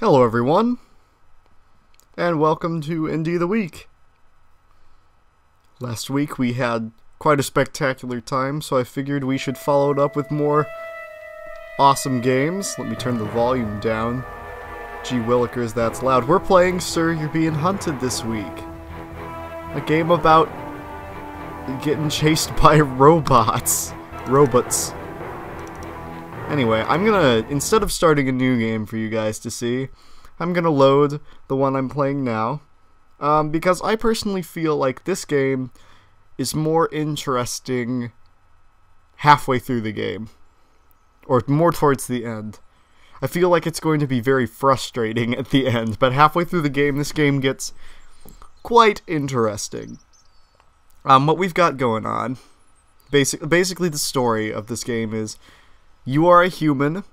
Hello everyone, and welcome to Indie of the Week. Last week we had quite a spectacular time, so I figured we should follow it up with more awesome games. Let me turn the volume down. Gee willikers, that's loud. We're playing Sir, You're Being Hunted this week. A game about getting chased by robots. Robots. Anyway, I'm gonna, instead of starting a new game for you guys to see, I'm gonna load the one I'm playing now, because I personally feel like this game is more interesting halfway through the game, or more towards the end. I feel like it's going to be very frustrating at the end, but halfway through the game, this game gets quite interesting. What we've got going on, basically the story of this game is, you are a human,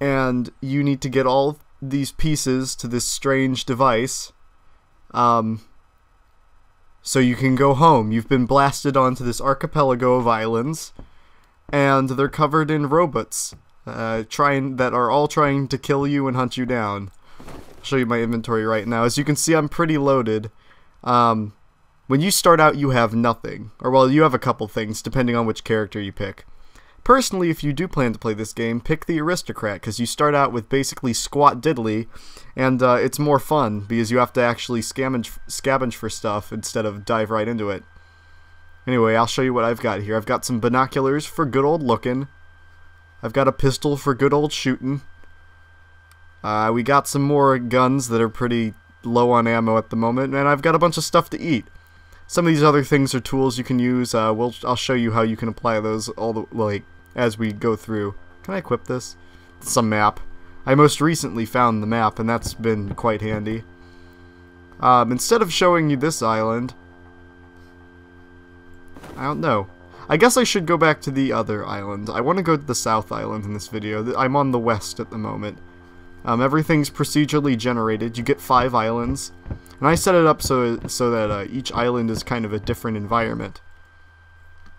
and you need to get all these pieces to this strange device, so you can go home. You've been blasted onto this archipelago of islands, and they're covered in robots that are all trying to kill you and hunt you down. I'll show you my inventory right now. As you can see, I'm pretty loaded. When you start out, you have nothing. Or, well, you have a couple things, depending on which character you pick. Personally, if you do plan to play this game, pick the aristocrat, because you start out with basically squat diddly, and it's more fun, because you have to actually scavenge for stuff instead of dive right into it. Anyway, I'll show you what I've got here. I've got some binoculars for good old looking. I've got a pistol for good old shooting. We got some more guns that are pretty low on ammo at the moment, and I've got a bunch of stuff to eat. Some of these other things are tools you can use. I'll show you how you can apply those as we go through. Can I equip this? Some map. I most recently found the map, and that's been quite handy. Instead of showing you this island, I don't know. I guess I should go back to the other island. I want to go to the South Island in this video. I'm on the west at the moment. Everything's procedurally generated. You get 5 islands. And I set it up so that each island is kind of a different environment.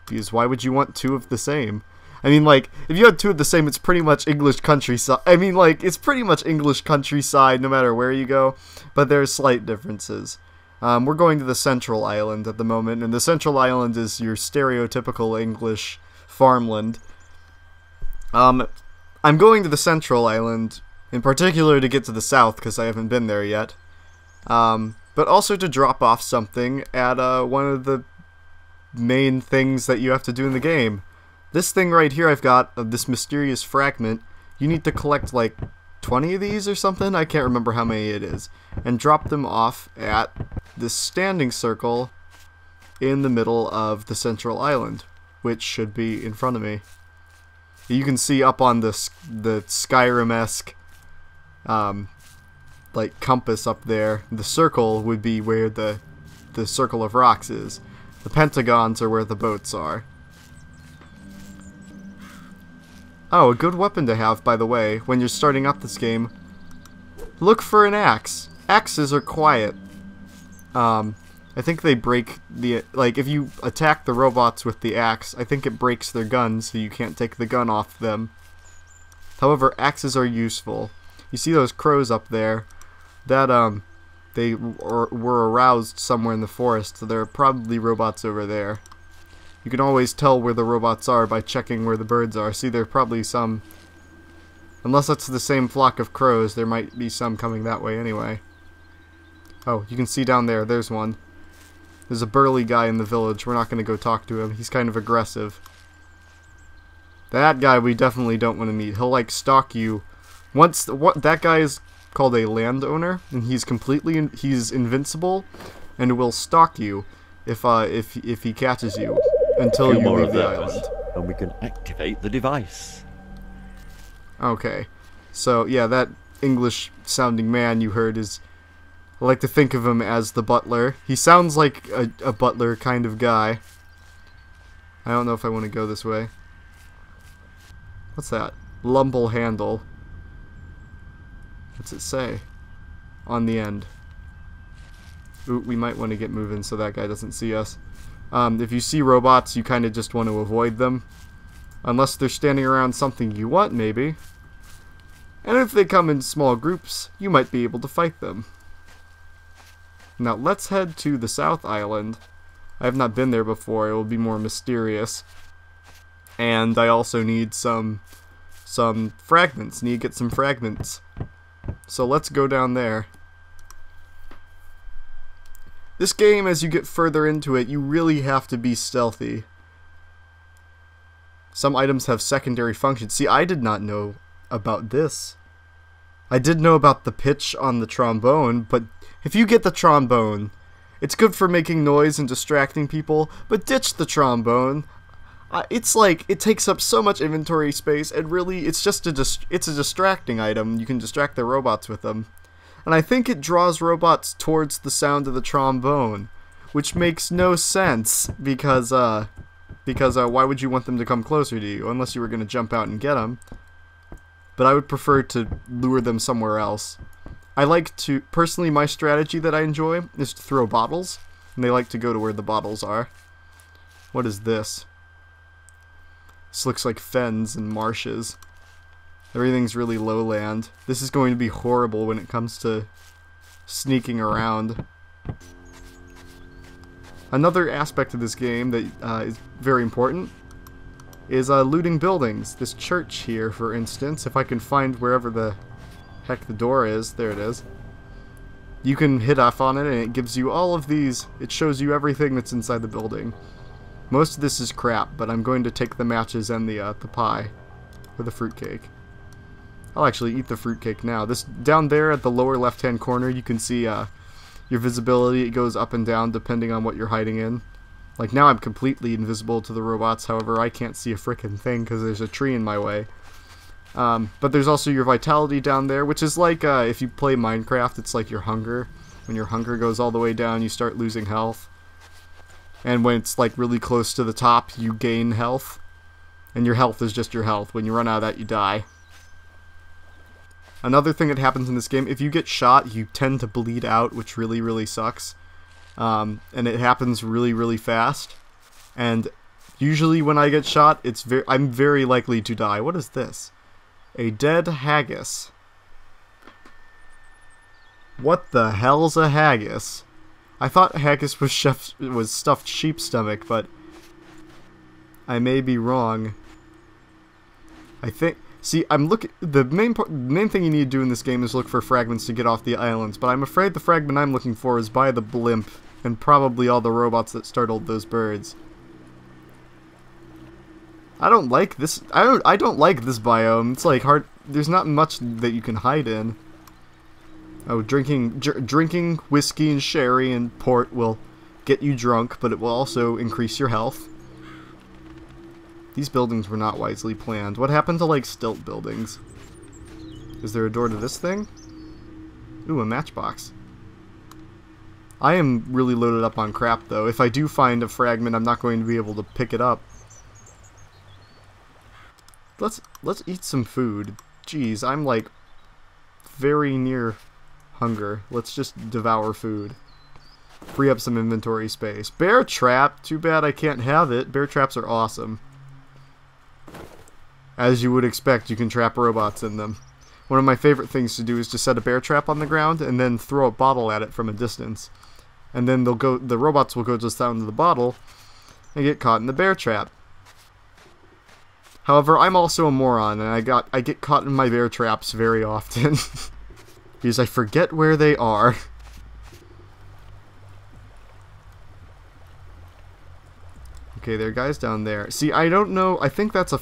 Because why would you want 2 of the same? I mean, like, if you had 2 of the same, it's pretty much English countryside. I mean, like, it's pretty much English countryside no matter where you go. But there's slight differences. We're going to the Central Island at the moment. And the Central Island is your stereotypical English farmland. I'm going to the Central Island in particular to get to the south, because I haven't been there yet. But also to drop off something at one of the main things that you have to do in the game. This thing right here I've got, this mysterious fragment, you need to collect like 20 of these or something? I can't remember how many it is. And drop them off at this standing circle in the middle of the Central Island, which should be in front of me. You can see up on the Skyrim-esque like compass up there, the circle would be where the circle of rocks is. The pentagons are where the boats are. Oh, a good weapon to have, by the way, when you're starting out this game. Look for an axe. Axes are quiet. I think they break the, like, if you attack the robots with the axe, I think it breaks their gun, so you can't take the gun off them. However, axes are useful. You see those crows up there? That, they were aroused somewhere in the forest, so there are probably robots over there. You can always tell where the robots are by checking where the birds are. See, there are probably some, unless that's the same flock of crows, there might be some coming that way anyway. Oh, you can see down there, there's one. There's a burly guy in the village, we're not going to go talk to him, he's kind of aggressive. That guy we definitely don't want to meet, he'll like stalk you. That guy is called a landowner, and he's invincible, and will stalk you if he catches you until you leave the island. And we can activate the device. Okay, so yeah, that English-sounding man you heard is, I like to think of him as the butler. He sounds like a butler kind of guy. I don't know if I want to go this way. What's that? Lumble handle. What's it say on the end? Ooh, we might want to get moving so that guy doesn't see us. If you see robots, you kind of just want to avoid them. Unless they're standing around something you want, maybe. and if they come in small groups, you might be able to fight them. Now let's head to the South Island. I have not been there before, it will be more mysterious. And I also need some fragments, need to get some fragments. So let's go down there. This game, as you get further into it, you really have to be stealthy. Some items have secondary functions. See, I did not know about this. I did know about the pitch on the trombone, but if you get the trombone, it's good for making noise and distracting people, but ditch the trombone. It's like, it takes up so much inventory space, and really, it's just a distracting item. You can distract the robots with them. And I think it draws robots towards the sound of the trombone, which makes no sense, because why would you want them to come closer to you, unless you were going to jump out and get them. But I would prefer to lure them somewhere else. I like to, personally, my strategy that I enjoy is to throw bottles, and they like to go to where the bottles are. What is this? This looks like fens and marshes. Everything's really lowland. This is going to be horrible when it comes to sneaking around. Another aspect of this game that is very important is looting buildings. This church here, for instance, if I can find wherever the heck the door is, there it is. You can hit F on it and it gives you all of these. It shows you everything that's inside the building. Most of this is crap, but I'm going to take the matches and the pie. Or the fruitcake. I'll actually eat the fruitcake now. This down there at the lower left-hand corner, you can see your visibility. It goes up and down depending on what you're hiding in. Like now I'm completely invisible to the robots, however I can't see a frickin' thing because there's a tree in my way. But there's also your vitality down there, which is like if you play Minecraft, it's like your hunger. When your hunger goes all the way down, you start losing health. And when it's like really close to the top, you gain health. And your health is just your health. When you run out of that, you die. Another thing that happens in this game, if you get shot, you tend to bleed out, which really, really sucks. And it happens really, really fast. And usually when I get shot, I'm very likely to die. What is this? A dead haggis. What the hell's a haggis? I thought haggis was stuffed sheep's stomach, but I may be wrong. I think... See, I'm looking... The main thing you need to do in this game is look for fragments to get off the islands, but I'm afraid the fragment I'm looking for is by the blimp, and probably all the robots that startled those birds. I don't like this... I don't like this biome. It's like hard... There's not much that you can hide in. Oh, drinking whiskey and sherry and port will get you drunk, but it will also increase your health. These buildings were not wisely planned. What happened to, like, stilt buildings? Is there a door to this thing? Ooh, a matchbox. I am really loaded up on crap, though. If I do find a fragment, I'm not going to be able to pick it up. Let's eat some food. Jeez, I'm, like, very near hunger. Let's just devour food. Free up some inventory space. Bear trap! Too bad I can't have it. Bear traps are awesome. As you would expect, you can trap robots in them. One of my favorite things to do is to set a bear trap on the ground and then throw a bottle at it from a distance. And then they'll go. The robots will go to the sound of the bottle and get caught in the bear trap. However, I'm also a moron and I get caught in my bear traps very often. Because I forget where they are. Okay, there are guys down there. See, I don't know. I think that's a...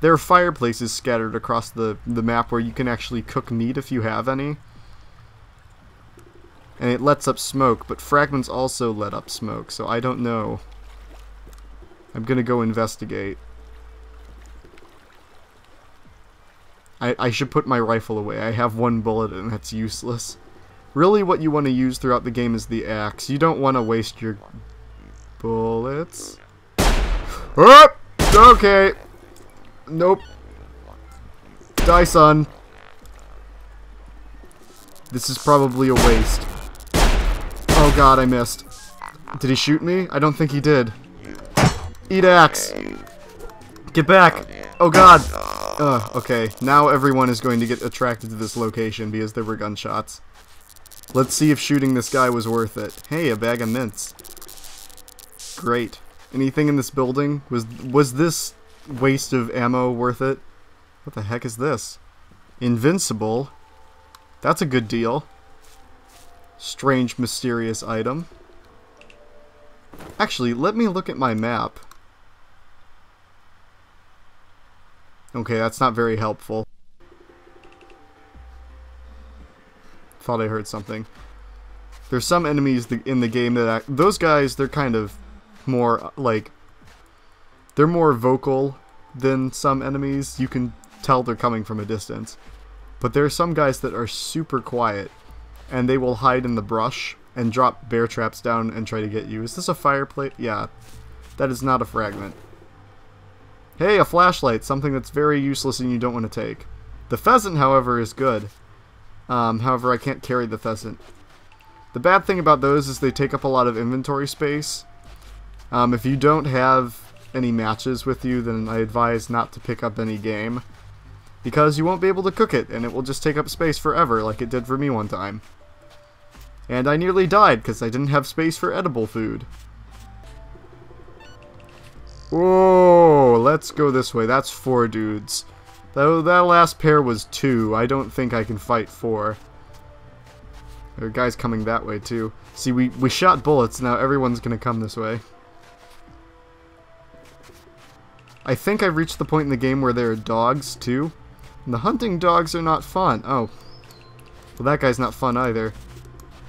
There are fireplaces scattered across the map where you can actually cook meat if you have any. And it lets up smoke, but fragments also let up smoke, so I don't know. I'm gonna go investigate. I should put my rifle away. I have one bullet and that's useless. Really what you want to use throughout the game is the axe. You don't want to waste your bullets. Oh! Okay! Nope. Die, son. This is probably a waste. Oh god, I missed. Did he shoot me? I don't think he did. Eat axe. Get back. Oh god. Okay, now everyone is going to get attracted to this location because there were gunshots. Let's see if shooting this guy was worth it. Hey, a bag of mints. Great. Anything in this building? Was this waste of ammo worth it? What the heck is this? Invincible? That's a good deal. Strange, mysterious item. Actually, let me look at my map. Okay, that's not very helpful. Thought I heard something. There's some enemies in the game that... those guys, they're kind of more, like... they're more vocal than some enemies. You can tell they're coming from a distance. But there are some guys that are super quiet. And they will hide in the brush and drop bear traps down and try to get you. Is this a fireplace? Yeah. That is not a fragment. Hey, a flashlight. Something that's very useless and you don't want to take. The pheasant, however, is good. However, I can't carry the pheasant. The bad thing about those is they take up a lot of inventory space. If you don't have any matches with you, then I advise not to pick up any game. Because you won't be able to cook it, and it will just take up space forever, like it did for me one time. And I nearly died, because I didn't have space for edible food. Whoa, let's go this way. That's 4 dudes. That last pair was 2. I don't think I can fight 4. There are guys coming that way, too. See, we shot bullets, now everyone's going to come this way. I think I've reached the point in the game where there are dogs, too. And the hunting dogs are not fun. Oh. Well, that guy's not fun either.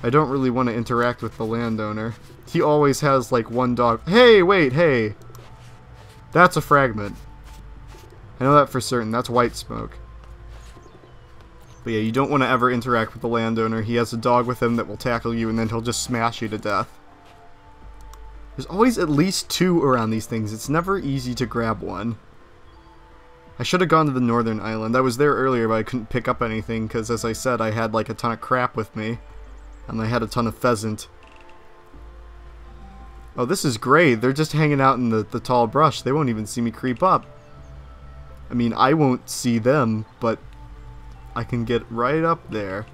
I don't really want to interact with the landowner. He always has, like, one dog. Hey, wait, hey! That's a fragment. I know that for certain. That's white smoke. But yeah, you don't want to ever interact with the landowner. He has a dog with him that will tackle you, and then he'll just smash you to death. There's always at least 2 around these things. It's never easy to grab one. I should have gone to the northern island. I was there earlier, but I couldn't pick up anything because, as I said, I had like a ton of crap with me. And I had a ton of pheasant. Oh, this is great. They're just hanging out in the tall brush. They won't even see me creep up. I mean, I won't see them, but I can get right up there.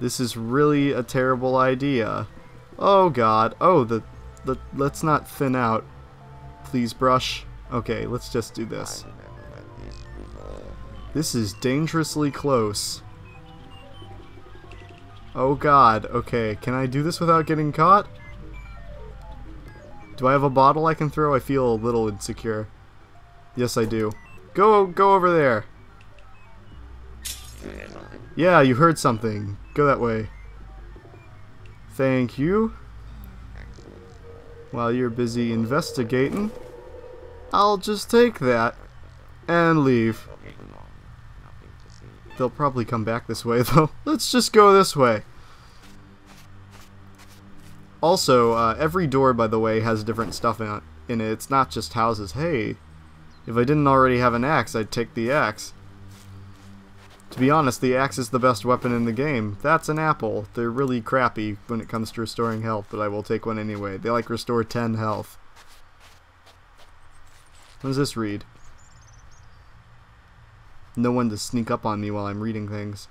This is really a terrible idea. Oh god. Oh, let's not thin out. Please brush. Okay, let's just do this. This is dangerously close. Oh god. Okay, can I do this without getting caught? Do I have a bottle I can throw? I feel a little insecure. Yes, I do. Go over there. Yeah, you heard something. Go that way. Thank you. While you're busy investigating, I'll just take that and leave. They'll probably come back this way, though. Let's just go this way. Also, every door, by the way, has different stuff in it. It's not just houses. Hey, if I didn't already have an axe, I'd take the axe. To be honest, the axe is the best weapon in the game. That's an apple. They're really crappy when it comes to restoring health, but I will take one anyway. They like restore 10 health. What does this read? No one to sneak up on me while I'm reading things.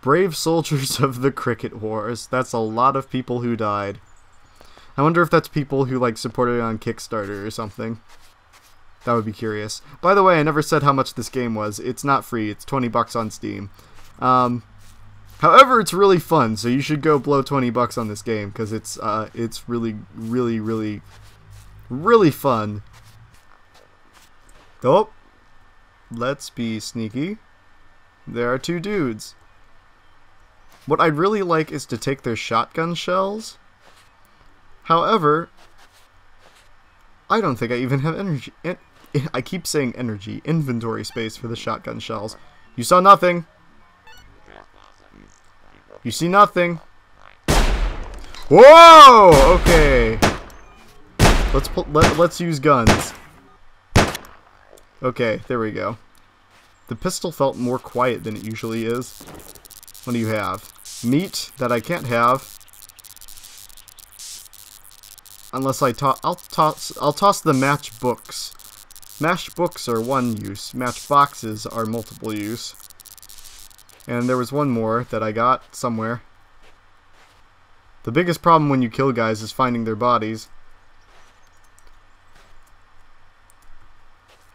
Brave soldiers of the Cricket Wars. That's a lot of people who died. I wonder if that's people who like supported it on Kickstarter or something. That would be curious. By the way, I never said how much this game was. It's not free. It's $20 on Steam. However, it's really fun, so you should go blow $20 on this game because it's really, really, really, really fun. Oh, let's be sneaky. There are 2 dudes. What I'd really like is to take their shotgun shells. However, I don't think I even have energy. I keep saying energy. Inventory space for the shotgun shells. You saw nothing. You see nothing. Whoa! Okay. Let's use guns. Okay, there we go. The pistol felt more quiet than it usually is. What do you have? Meat that I can't have. Unless I'll toss the matchbooks. Matched books are one use, matched boxes are multiple use. And there was one more that I got somewhere. The biggest problem when you kill guys is finding their bodies.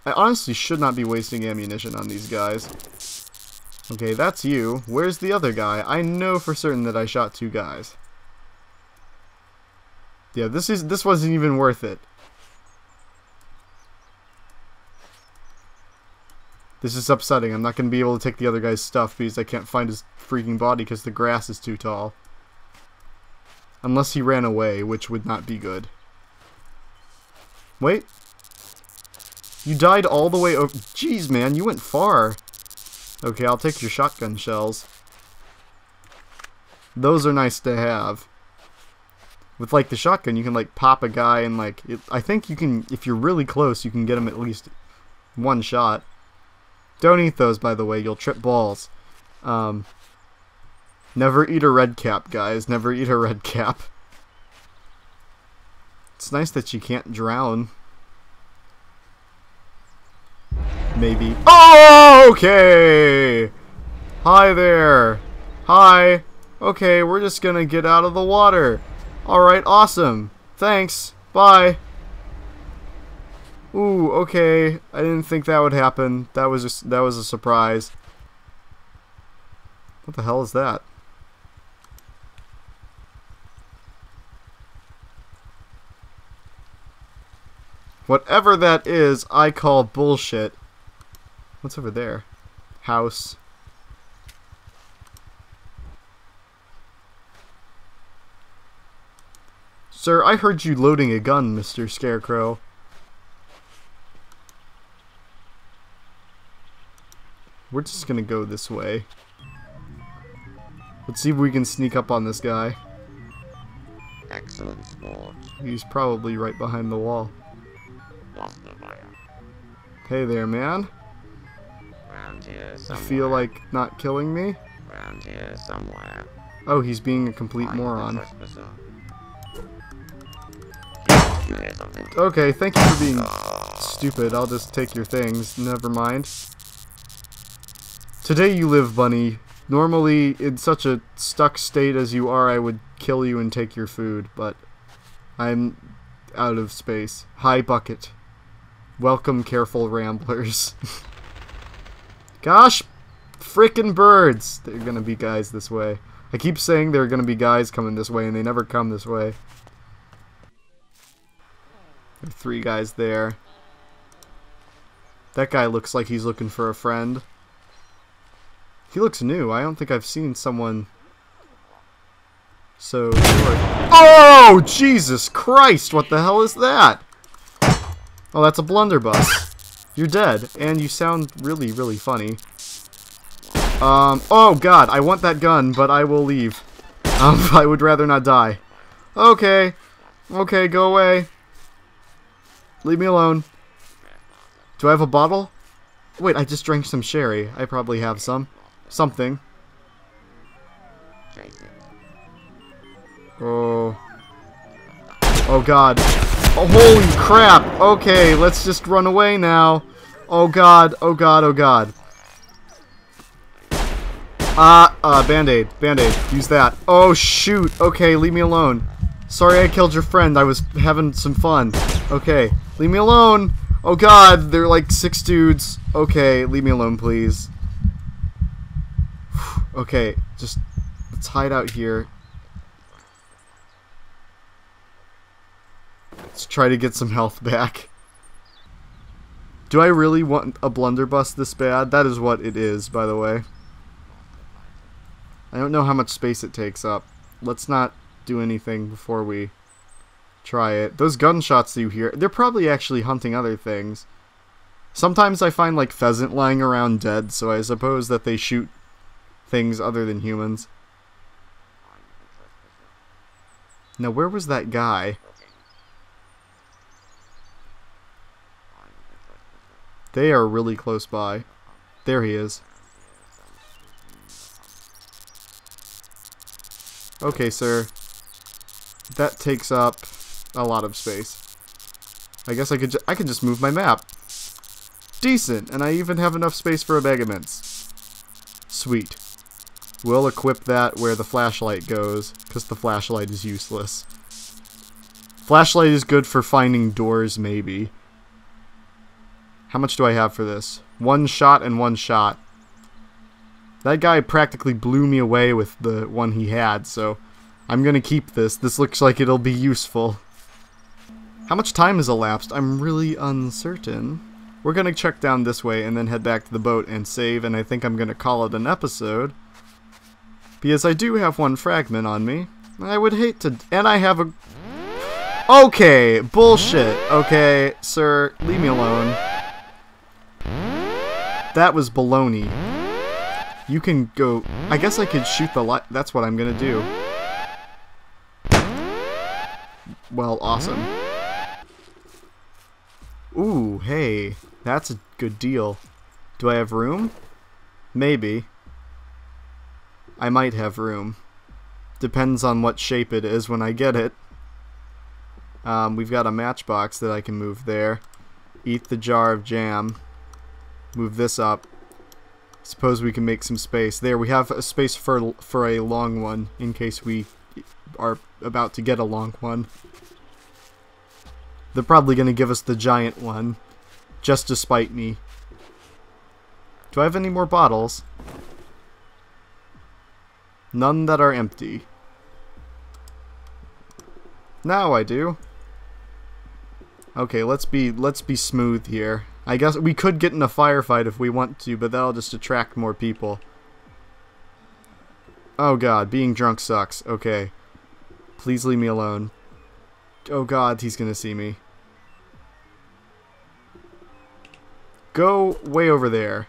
I honestly should not be wasting ammunition on these guys. Okay, that's you. Where's the other guy? I know for certain that I shot two guys. Yeah, this wasn't even worth it. This is upsetting. I'm not going to be able to take the other guy's stuff because I can't find his freaking body because the grass is too tall. Unless he ran away, which would not be good. Wait. You died all the way over... Jeez, man, you went far. Okay, I'll take your shotgun shells. Those are nice to have. With, like, the shotgun, you can, like, pop a guy and, like... I think you can, if you're really close, you can get him at least one shot. Don't eat those, by the way. You'll trip balls. Never eat a red cap, guys. Never eat a red cap. It's nice that you can't drown. Maybe. Oh, okay! Hi there. Hi. Okay, we're just gonna get out of the water. Alright, awesome. Thanks. Bye. Ooh, okay. I didn't think that would happen. That was a surprise. What the hell is that? Whatever that is, I call bullshit. What's over there? House. Sir, I heard you loading a gun, Mr. Scarecrow. We're just gonna go this way. Let's see if we can sneak up on this guy. Excellent sport. He's probably right behind the wall. Hey there, man. Round here somewhere. You feel like not killing me? Round here somewhere. Oh, he's being a complete moron. Okay, thank you for being stupid. I'll just take your things. Never mind. Today you live, bunny. Normally, in such a stuck state as you are, I would kill you and take your food, but I'm out of space. Hi, Bucket. Welcome, careful ramblers. Gosh, frickin' birds! There are gonna be guys this way. I keep saying there are gonna be guys coming this way, and they never come this way. There are three guys there. That guy looks like he's looking for a friend. He looks new. I don't think I've seen someone so short. Oh, Jesus Christ! What the hell is that? Oh, that's a blunderbuss. You're dead, and you sound really, really funny. Oh God, I want that gun, but I will leave. I would rather not die. Okay. Okay, go away. Leave me alone. Do I have a bottle? Wait, I just drank some sherry. I probably have some. Something. Oh. Oh God. Oh, holy crap. Okay, let's just run away now. Oh God. Oh God. Oh God. Band-aid. Band-aid. Use that. Oh shoot. Okay, leave me alone. Sorry I killed your friend. I was having some fun. Okay, leave me alone. Oh God, they're like six dudes. Okay, leave me alone, please. Okay, just let's hide out here. Let's try to get some health back. Do I really want a blunderbuss this bad? That is what it is, by the way. I don't know how much space it takes up. Let's not do anything before we try it. Those gunshots you hear, they're probably actually hunting other things. Sometimes I find like pheasant lying around dead, so I suppose that they shoot things other than humans. Now where was that guy? They are really close by. There he is. Okay, sir. That takes up a lot of space. I guess I could just move my map. decent, and I even have enough space for a bag of mints. Sweet. We'll equip that where the flashlight goes, because the flashlight is useless. Flashlight is good for finding doors, maybe. How much do I have for this? One shot and one shot. That guy practically blew me away with the one he had, so I'm gonna keep this. This looks like it'll be useful. How much time has elapsed? I'm really uncertain. We're gonna check down this way and then head back to the boat and save, and I think I'm gonna call it an episode. Because I do have one fragment on me. I would hate to... And I have a... Okay, bullshit. Okay, sir, leave me alone. That was baloney. You can go... I guess I could shoot the light. That's what I'm gonna do. Well, awesome. Ooh, hey. That's a good deal. Do I have room? Maybe. I might have room. Depends on what shape it is when I get it. We've got a matchbox that I can move there. Eat the jar of jam. Move this up. Suppose we can make some space. There, we have a space for a long one in case we are about to get a long one. They're probably going to give us the giant one, just to spite me. Do I have any more bottles? None that are empty. Now I do. Okay, let's be smooth here. I guess we could get in a firefight if we want to, but that'll just attract more people. Oh god, being drunk sucks. Okay. Please leave me alone. Oh god, he's gonna see me. Go way over there.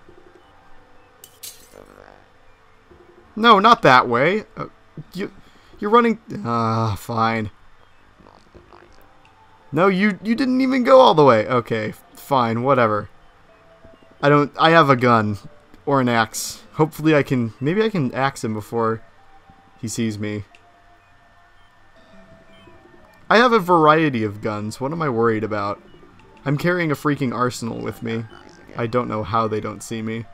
No, not that way. You're running... fine. No, you didn't even go all the way. Okay, fine, whatever. I have a gun. Or an axe. Hopefully I can... Maybe I can axe him before he sees me. I have a variety of guns. What am I worried about? I'm carrying a freaking arsenal with me. I don't know how they don't see me.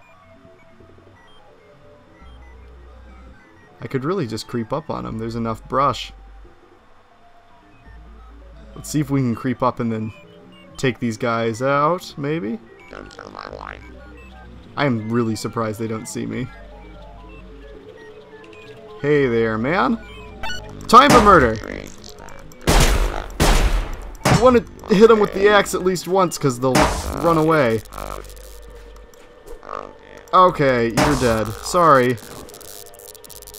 I could really just creep up on him. There's enough brush. Let's see if we can creep up and then take these guys out, maybe? Don't tell my wife. I am really surprised they don't see me. Hey there, man. Time for murder! I want to hit them with the axe at least once because they'll run away. Okay, you're dead. Sorry.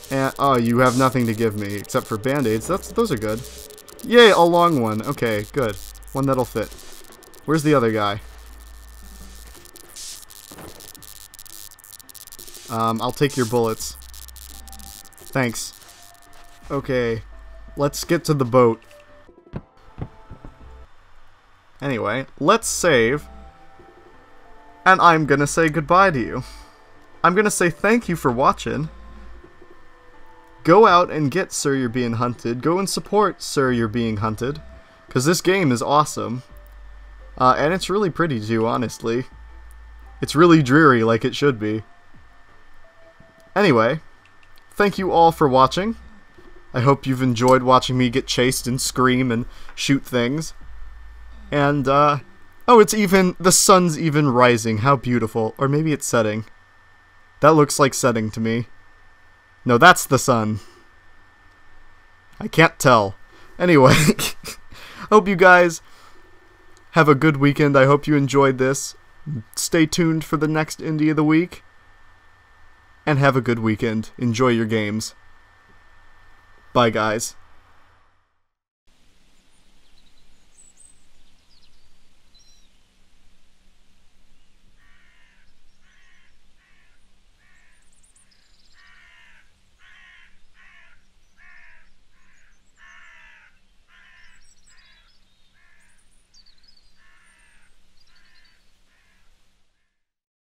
And, oh, you have nothing to give me except for band-aids. Those are good. Yay, a long one. Okay, good. One that'll fit. Where's the other guy? I'll take your bullets. Thanks. Okay, let's get to the boat. Anyway, let's save. And I'm gonna say goodbye to you. I'm gonna say thank you for watching. Go out and get Sir, You're Being Hunted. Go and support Sir, You're Being Hunted. Because this game is awesome. And it's really pretty too, honestly. It's really dreary like it should be. Anyway, thank you all for watching. I hope you've enjoyed watching me get chased and scream and shoot things. And, oh, it's even... The sun's even rising. How beautiful. Or maybe it's setting. That looks like setting to me. No, that's the sun. I can't tell. Anyway, I hope you guys have a good weekend. I hope you enjoyed this. Stay tuned for the next Indie of the Week. And have a good weekend. Enjoy your games. Bye, guys.